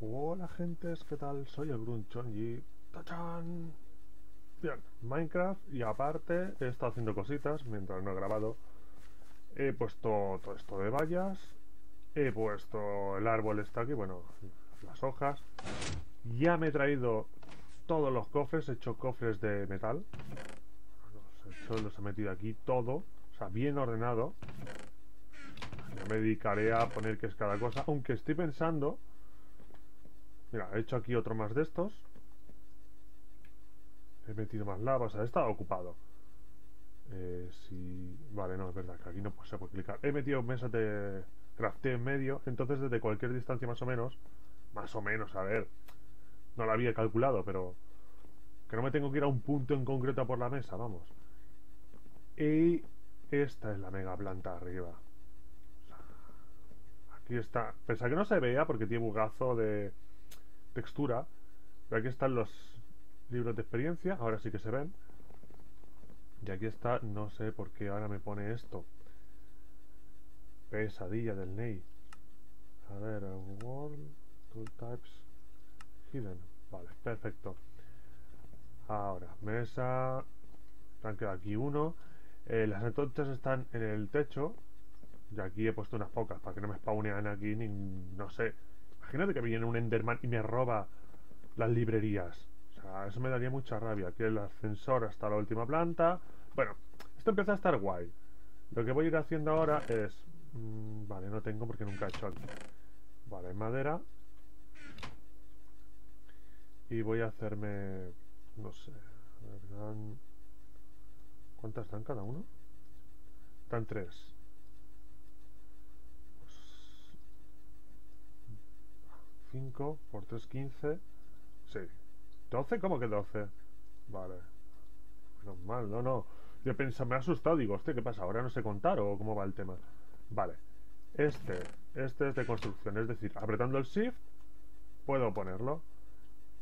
Hola gentes, ¿qué tal? Soy el Brunchonji. ¡Tachán! Bien, Minecraft, y aparte he estado haciendo cositas mientras no he grabado. He puesto todo esto de vallas, he puesto el árbol está aquí, bueno, las hojas. Ya me he traído todos los cofres, he hecho cofres de metal. Los he metido aquí todo, o sea, bien ordenado. Ya me dedicaré a poner qué es cada cosa, aunque estoy pensando... Mira, he hecho aquí otro más de estos. He metido más lava, o sea, he estado ocupado. Vale, no, es verdad que aquí no se puede clicar. He metido mesas de crafteo en medio, entonces desde cualquier distancia más o menos, a ver, no la había calculado, pero que no me tengo que ir a un punto en concreto por la mesa, vamos. Y esta es la mega planta arriba. Aquí está, pensaba que no se vea porque tiene bugazo de textura, pero aquí están los libros de experiencia, ahora sí que se ven. Y aquí está, no sé por qué ahora me pone esto. Pesadilla del Ney. A ver, World, Tool Types, Hidden. Vale, perfecto. Ahora, mesa. Han quedado aquí uno. Las antorchas están en el techo. Y aquí he puesto unas pocas para que no me spawnean aquí ni, no sé. Imagínate que viene un Enderman y me roba las librerías. O sea, eso me daría mucha rabia. Aquí el ascensor hasta la última planta. Bueno, esto empieza a estar guay. Lo que voy a ir haciendo ahora es... vale, no tengo porque nunca he hecho aquí. Vale, madera. Y voy a hacerme... no sé... ¿cuántas dan cada uno? Dan 3. Pues 5 por 3, 15. Sí. 12, ¿cómo que 12? Vale. Menos mal, no, no. Yo pensé, me ha asustado, digo, hostia, ¿qué pasa? ¿Ahora no sé contar o cómo va el tema? Vale. Este es de construcción, es decir, apretando el Shift puedo ponerlo.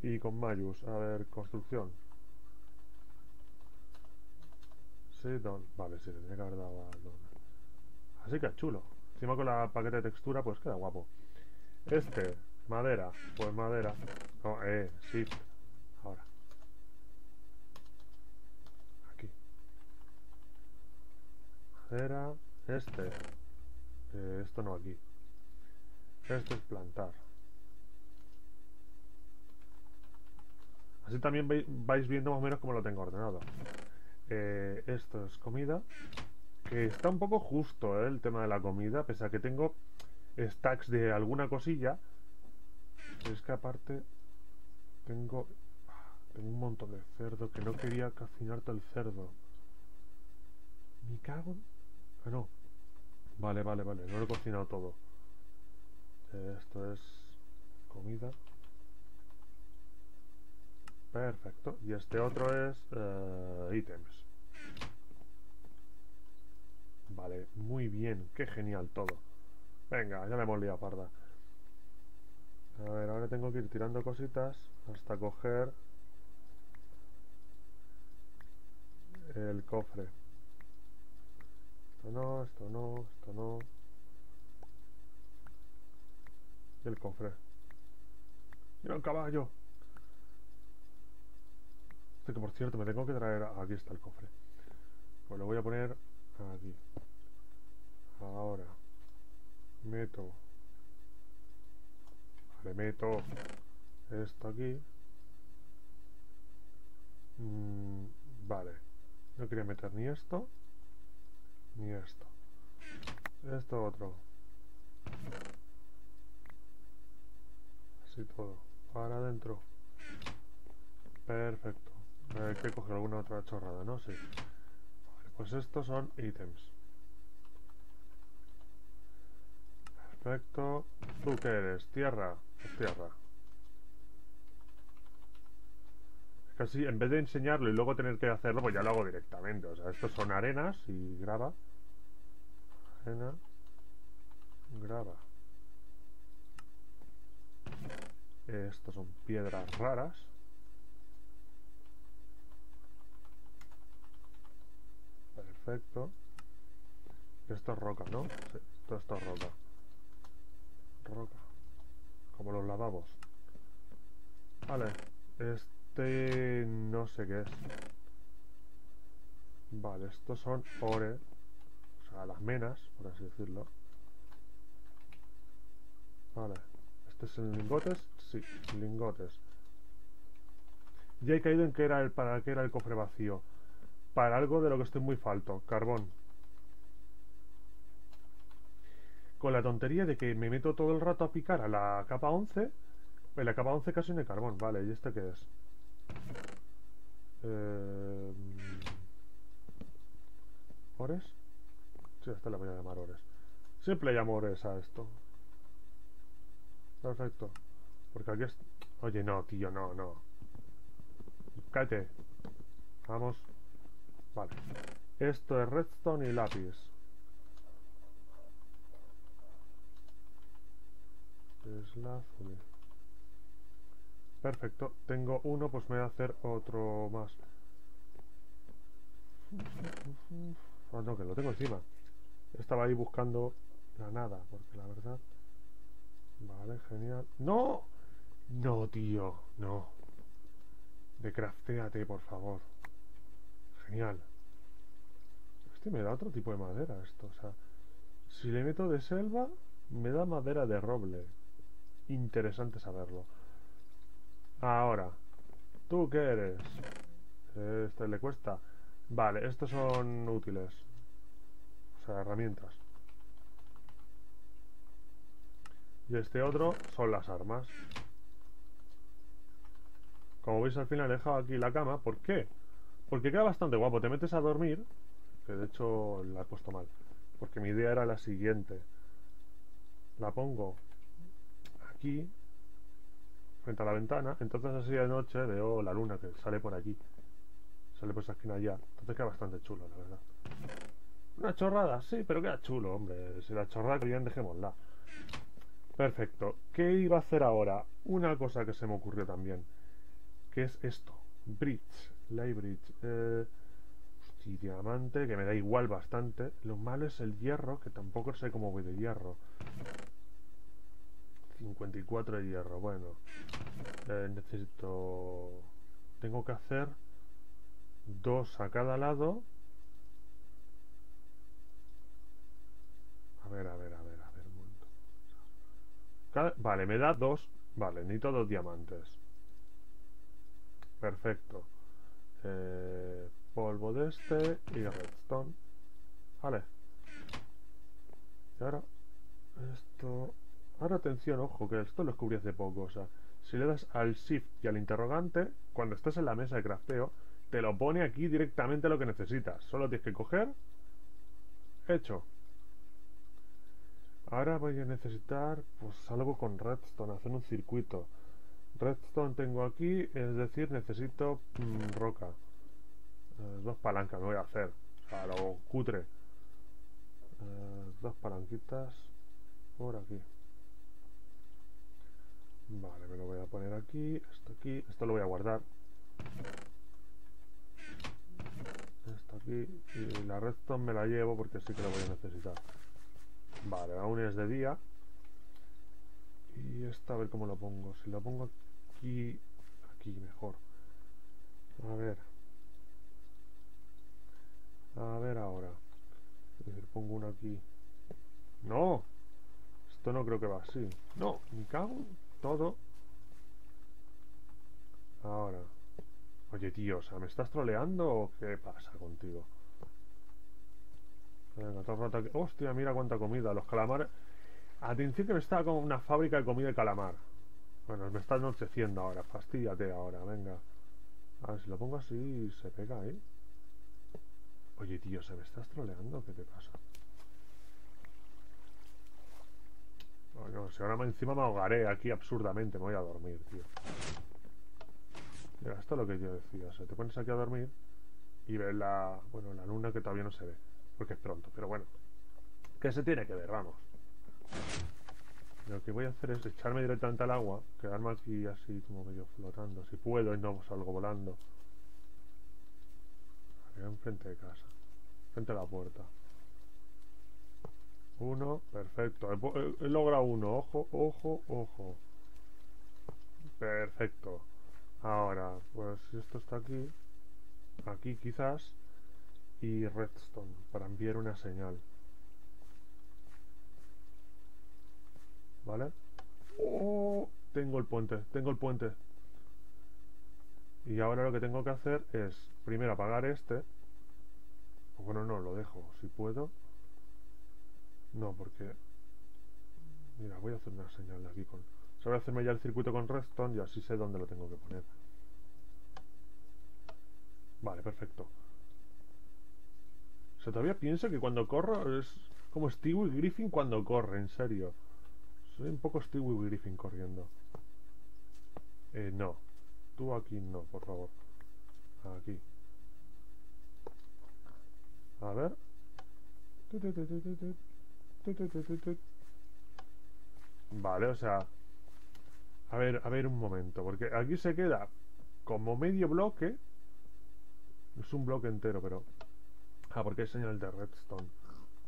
Y con Mayus, a ver, construcción. Sí, don. Vale, sí, tendría que haber dado a don. Así que chulo. Encima con la paquete de textura, pues queda guapo. Madera. Pues madera. No, sí. Ahora. Aquí. Madera. Esto no, aquí. Esto es plantar. Así también vais viendo más o menos cómo lo tengo ordenado. Esto es comida. Que está un poco justo, el tema de la comida. Pese a que tengo stacks de alguna cosilla. Es que aparte tengo un montón de cerdo. Que no quería cocinarte el cerdo. Me cago. Ah, no. Vale, no lo he cocinado todo. Esto es comida. Perfecto, y este otro es ítems. Vale, muy bien, qué genial todo. Venga, ya la hemos liado parda. A ver, ahora tengo que ir tirando cositas hasta coger el cofre. Esto no, esto no, esto no. Y el cofre. ¡Mira un caballo! Que por cierto me tengo que traer... Aquí está el cofre. Pues lo voy a poner aquí. Ahora meto... Vale, meto esto aquí. Vale, no quería meter ni esto ni esto. Esto otro. Así todo. Para adentro. Perfecto. Hay que coger alguna otra chorrada, ¿no? Sí. Vale, pues estos son ítems. Perfecto. ¿Tú qué eres? Tierra. Pues tierra. Es que así, en vez de enseñarlo y luego tener que hacerlo, pues ya lo hago directamente. O sea, estos son arenas y grava. Arena. Grava. Estos son piedras raras. Perfecto. Esto es roca, ¿no? Sí, todo esto es roca. Roca. Como los lavabos. Vale, este no sé qué es. Vale, estos son ore, o sea, las menas, por así decirlo. Vale, ¿este es en lingotes? Sí, lingotes. Ya he caído en que era el cofre vacío. Para algo de lo que estoy muy falto, carbón. Con la tontería de que me meto todo el rato a picar a la capa 11. En la capa 11 casi no hay carbón. Vale, ¿y este qué es? ¿Ores? Sí, hasta la voy a llamar ores. Siempre llamo ores a esto. Perfecto. Porque aquí es... Oye, no, tío, no, no. Cállate. Vamos. Vale. Esto es redstone y lápiz. Es la azul. Perfecto. Tengo uno, pues me voy a hacer otro más. Ah, no, que lo tengo encima. Estaba ahí buscando la nada, porque la verdad... Vale, genial. ¡No! No, tío, no. Decraftéate, por favor. Genial. Este me da otro tipo de madera, esto. O sea, si le meto de selva, me da madera de roble. Interesante saberlo. Ahora, ¿tú qué eres? Este le cuesta. Vale, estos son útiles. O sea, herramientas. Y este otro son las armas. Como veis, al final he dejado aquí la cama. ¿Por qué? Porque queda bastante guapo. Te metes a dormir. Que de hecho la he puesto mal, porque mi idea era la siguiente. La pongo aquí, frente a la ventana. Entonces así de noche veo la luna que sale por aquí. Sale por esa esquina allá. Entonces queda bastante chulo, la verdad. Una chorrada, sí, pero queda chulo, hombre. Si la chorrada que bien, dejémosla. Perfecto. ¿Qué iba a hacer ahora? Una cosa que se me ocurrió también, que es esto. Bridge. Light bridge. Hostia, diamante, que me da igual bastante. Lo malo es el hierro, que tampoco sé cómo voy de hierro. 54 de hierro. Bueno, necesito... Tengo que hacer dos a cada lado. A ver. Vale, me da dos. Vale, necesito dos diamantes. Perfecto. Polvo de este y redstone. Vale. Y ahora esto... Ahora atención, ojo, que esto lo descubrí hace poco. O sea, si le das al shift y al interrogante, cuando estés en la mesa de crafteo, te lo pone aquí directamente lo que necesitas. Solo tienes que coger. Hecho. Ahora voy a necesitar pues algo con redstone, hacer un circuito. Redstone tengo aquí, es decir, necesito roca. Dos palancas me voy a hacer, o sea, lo cutre. Dos palanquitas por aquí. Vale, me lo voy a poner aquí, esto lo voy a guardar. Esto aquí, y la redstone me la llevo porque sí que la voy a necesitar. Vale, aún es de día. Y esta, a ver cómo lo pongo. Si lo pongo aquí... Aquí mejor. A ver ahora. Es decir, pongo una aquí. ¡No! Esto no creo que va así. ¡No! Me cago en todo. Ahora. Oye, tío, o sea, ¿me estás troleando o qué pasa contigo? Venga, todo el rato aquí. Hostia, mira cuánta comida. Los calamares. Atención, que me está con una fábrica de comida de calamar. Bueno, me está anocheciendo ahora. Fastíate ahora, venga. A ver si lo pongo así, se pega ahí. Oye, tío, ¿se me estás troleando? ¿Qué te pasa? Bueno, si ahora encima me ahogaré aquí absurdamente. Me voy a dormir, tío. Mira, esto es lo que yo decía. O sea, te pones aquí a dormir y ves la... Bueno, la luna que todavía no se ve, porque es pronto, pero bueno, que se tiene que ver, vamos. Lo que voy a hacer es echarme directamente al agua, quedarme aquí así como medio flotando, si puedo y no salgo volando. Acá enfrente de casa, frente a la puerta. Uno, perfecto. He logrado uno, ojo. Perfecto. Ahora, pues esto está aquí, aquí quizás, y redstone para enviar una señal. ¿Vale? ¡Oh! Tengo el puente, tengo el puente. Y ahora lo que tengo que hacer es primero apagar este. Bueno, no, lo dejo, si puedo. No, porque... Mira, voy a hacer una señal de aquí con... O sea, voy a hacerme ya el circuito con redstone y así sé dónde lo tengo que poner. Vale, perfecto. O sea, todavía pienso que cuando corro es como Stewie Griffin cuando corre, en serio. Soy un poco Stewie Griffin corriendo. No. Tú aquí no, por favor. Aquí. A ver. Vale, o sea... A ver un momento, porque aquí se queda como medio bloque. Es un bloque entero, pero... Ah, porque hay señal de redstone.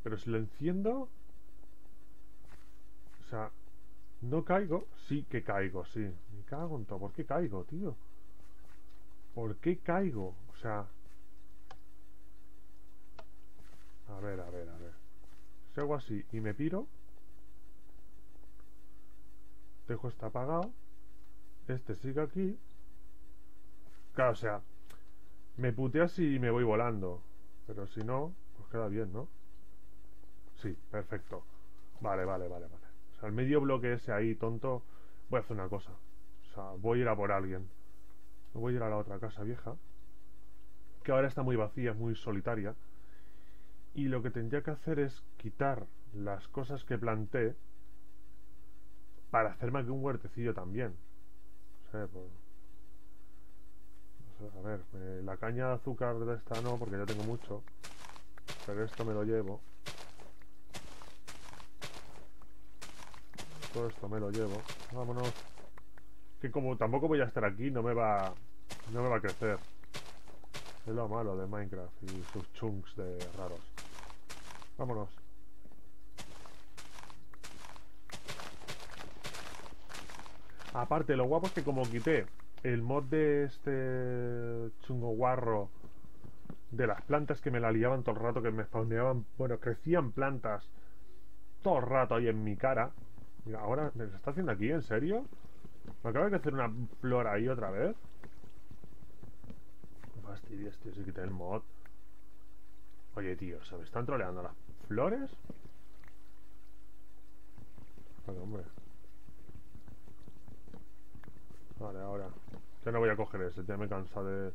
Pero si lo enciendo... O sea... ¿No caigo? Sí que caigo, sí. Me cago en todo. ¿Por qué caigo, tío? ¿Por qué caigo? O sea... A ver. Si hago así y me piro... Dejo este apagado. Este sigue aquí. Claro, o sea... Me puteas y me voy volando. Pero si no, pues queda bien, ¿no? Sí, perfecto. Vale. O sea, el medio bloque ese ahí, tonto. Voy a hacer una cosa. O sea, voy a ir a por alguien. Voy a ir a la otra casa vieja, que ahora está muy vacía, muy solitaria. Y lo que tendría que hacer es quitar las cosas que planté para hacerme aquí un huertecillo también. O sea, pues... O sea, a ver, la caña de azúcar de esta no, porque ya tengo mucho. Pero esto me lo llevo. Todo esto me lo llevo. Vámonos. Que como tampoco voy a estar aquí, no me va a crecer. Es lo malo de Minecraft y sus chunks de raros. Vámonos. Aparte, lo guapo es que como quité el mod de este chungo guarro de las plantas que me la liaban todo el rato, que me spawneaban, bueno, crecían plantas todo el rato ahí en mi cara. Mira, ahora me lo está haciendo aquí, ¿en serio? Me acaba de hacer una flor ahí otra vez. Fastidias, tío, si quité el mod. Oye, tío, ¿se me están troleando las flores? Vale, hombre. Vale, ahora. Ya no voy a coger ese, ya me cansa de...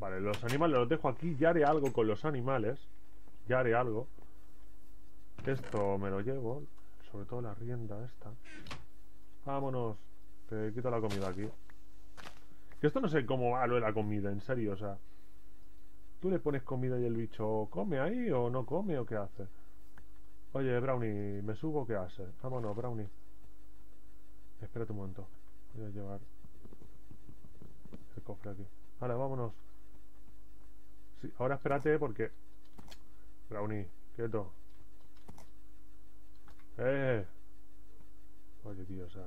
Vale, los animales los dejo aquí. Ya haré algo con los animales. Ya haré algo. Esto me lo llevo. Sobre todo la rienda esta. Vámonos. Te quito la comida aquí. Que esto no sé cómo va lo de la comida, en serio, o sea... Tú le pones comida y el bicho come ahí o no come o qué hace. Oye, Brownie, ¿me subo o qué hace? Vámonos, Brownie. Espérate un momento. Voy a llevar el cofre aquí. Vale, vámonos. Sí, ahora espérate porque... Brownie, quieto. Oye, tío, o sea...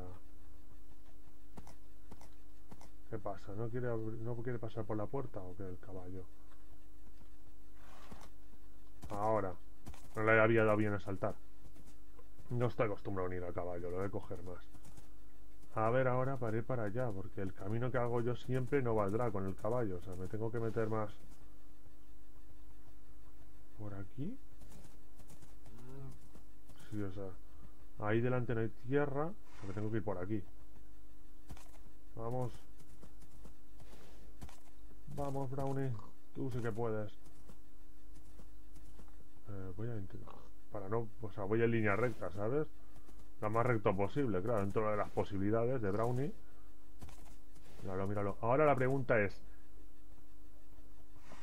¿Qué pasa? ¿No quiere pasar por la puerta o qué el caballo? Ahora. No le había dado bien a saltar. No estoy acostumbrado a unir al caballo, lo voy a coger más. A ver, ahora para ir para allá, porque el camino que hago yo siempre no valdrá con el caballo. O sea, me tengo que meter más... ¿Por aquí? Sí, o sea, ahí delante no hay tierra, porque tengo que ir por aquí. Vamos. Vamos, Brownie. Tú sí que puedes. Voy a intentar... Para no... O sea, voy en línea recta, ¿sabes? Lo más recto posible, claro, dentro de las posibilidades de Brownie. Míralo. Ahora la pregunta es...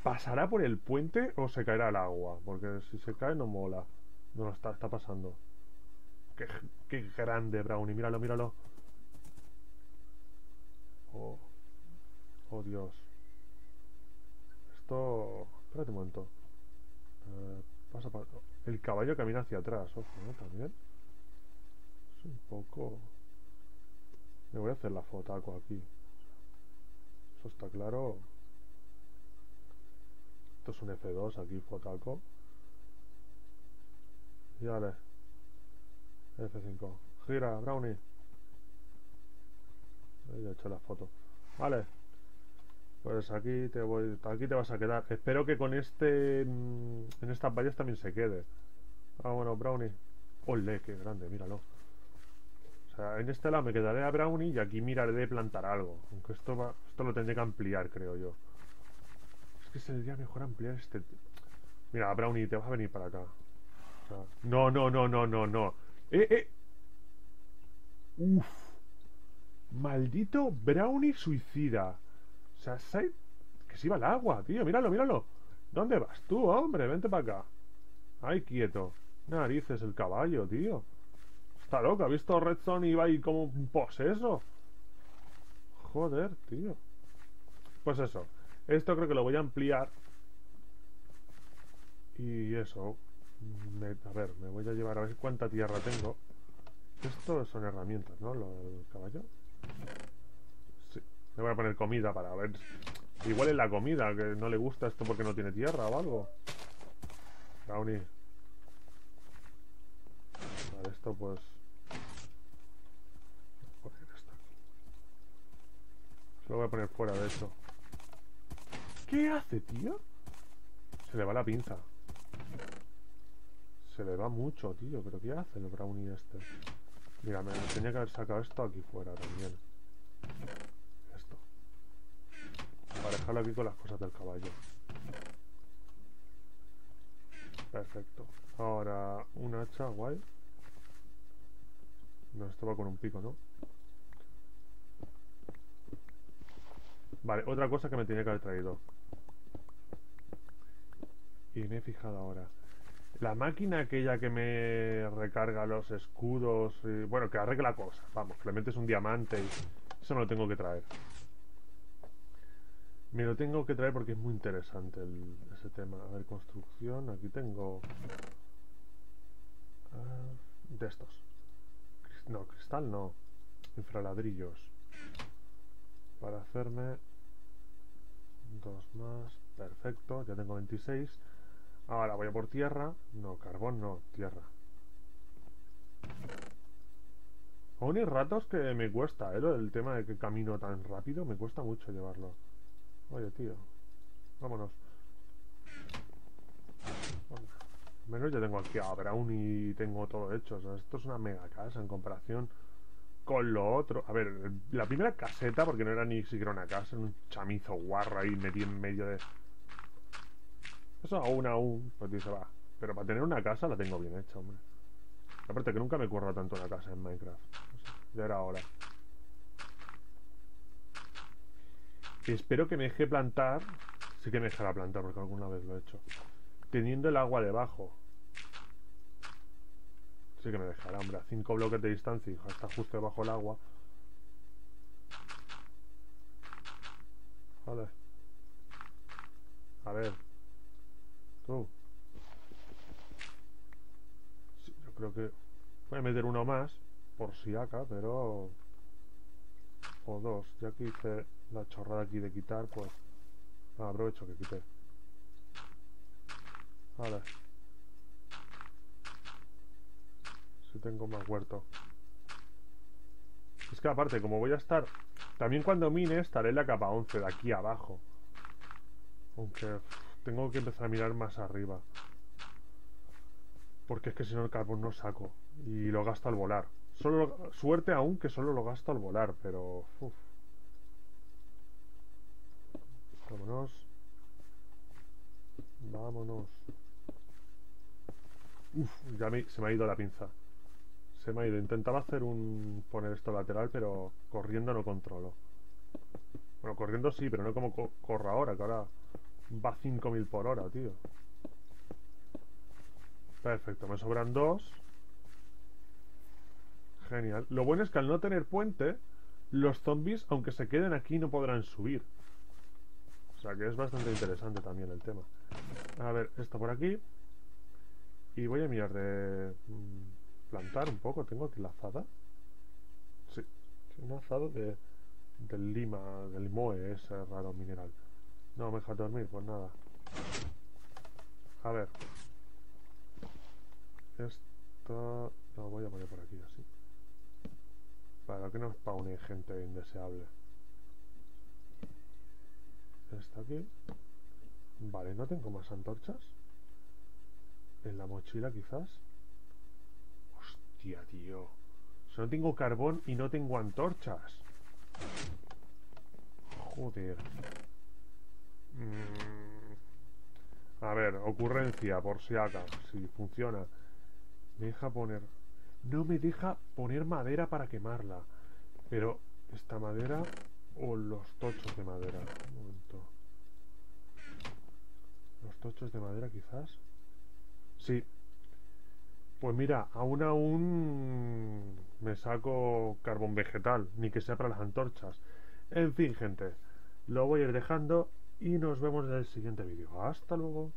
¿Pasará por el puente o se caerá al agua? Porque si se cae no mola. No, está pasando. Qué grande, Brownie. Míralo. Oh, Dios. Esto... Espérate un momento. Pasa para... El caballo camina hacia atrás. Ojo, ¿no? También. Es un poco... Me voy a hacer la fotaco aquí. Eso está claro. Esto es un F2 aquí, fotaco. Y dale. F5. Gira, Brownie. He hecho la foto. Vale. Pues aquí te voy. Aquí te vas a quedar. Espero que con este. En estas vallas también se quede. Vámonos, Brownie. Ole, qué grande, míralo. O sea, en este lado me quedaré a Brownie y aquí miraré de plantar algo. Aunque esto va, esto lo tendré que ampliar, creo yo. Es que sería mejor ampliar este. Mira, Brownie, te vas a venir para acá. O sea, no, no, no, no, no, no. Uff. Maldito Brownie suicida. O sea, que se iba al agua, tío. Míralo, míralo. ¿Dónde vas tú, hombre? Vente para acá. Ay, quieto. Narices, el caballo, tío. Está loco, ha visto Redstone y va ahí como un poseso. Joder, tío. Pues eso. Esto creo que lo voy a ampliar. Y eso. A ver, me voy a llevar a ver cuánta tierra tengo. Esto son herramientas, ¿no? Lo del caballo. Sí. Le voy a poner comida para ver. Igual es la comida, que no le gusta esto porque no tiene tierra o algo. Brownie. Vale, esto pues. Voy a poner esto. Se lo voy a poner fuera de eso. ¿Qué hace, tío? Se le va la pinza. Se le va mucho, tío. ¿Pero qué hace el Brownie este? Mira, me tenía que haber sacado esto aquí fuera también. Esto. Para dejarlo aquí con las cosas del caballo. Perfecto. Ahora, un hacha, guay. No, esto va con un pico, ¿no? Vale, otra cosa que me tenía que haber traído. Y me he fijado ahora. La máquina aquella que me recarga los escudos. Bueno, que arregla cosas. Vamos, que le metes un diamante y eso no lo tengo que traer. Me lo tengo que traer porque es muy interesante ese tema. A ver, construcción. Aquí tengo... de estos. No, cristal no. Infraladrillos. Para hacerme... dos más. Perfecto, ya tengo 26. Ahora voy a por tierra. No, carbón no, tierra. Aún hay ratos que me cuesta, ¿eh? El tema de que camino tan rápido me cuesta mucho llevarlo. Oye, tío. Vámonos. Bueno, menos ya tengo aquí a Brownie y tengo todo hecho. O sea, esto es una mega casa en comparación con lo otro. A ver, la primera caseta, porque no era ni siquiera una casa, era un chamizo guarro ahí metido en medio de... Eso aún, pues dice, va. Pero para tener una casa la tengo bien hecha, hombre. Aparte que nunca me curra tanto una casa en Minecraft. O sea, ya era hora. Y espero que me deje plantar. Sí que me dejará plantar porque alguna vez lo he hecho. Teniendo el agua debajo. Sí que me dejará, hombre. A 5 bloques de distancia, hijo, está justo debajo el agua. Vale. A ver. Tú. Sí, yo creo que voy a meter uno más por si acá, pero o dos, ya que hice la chorrada aquí de quitar, pues aprovecho que quité. Vale, si tengo más huerto. Es que aparte, como voy a estar también cuando mine, estaré en la capa 11 de aquí abajo, aunque tengo que empezar a mirar más arriba. Porque es que si no el carbón no saco. Y lo gasto al volar. Suerte aún que solo lo gasto al volar, pero... Uf. Vámonos. Vámonos. Uf, ya se me ha ido la pinza. Se me ha ido. Intentaba hacer un... poner esto lateral, pero corriendo no controlo. Bueno, corriendo sí, pero no como corro ahora, que ahora... Va 5000 por hora, tío. Perfecto, me sobran dos. Genial. Lo bueno es que al no tener puente, los zombies, aunque se queden aquí, no podrán subir. O sea que es bastante interesante también el tema. A ver, esto por aquí. Y voy a mirar de... plantar un poco. Tengo aquí la azada. Sí, un azado de del Limoe, ese raro mineral. No me deja dormir, pues nada. A ver. Esto lo voy a poner por aquí, así. Para que no spawne gente indeseable. Está aquí. Vale, no tengo más antorchas. En la mochila, quizás. Hostia, tío. Solo tengo carbón y no tengo antorchas. Joder. A ver, ocurrencia, por si acá, si funciona. Me deja poner... No me deja poner madera para quemarla. Pero esta madera o los tochos de madera. Un momento. Los tochos de madera, quizás. Sí. Pues mira, aún me saco carbón vegetal. Ni que sea para las antorchas. En fin, gente. Lo voy a ir dejando y nos vemos en el siguiente vídeo. Hasta luego.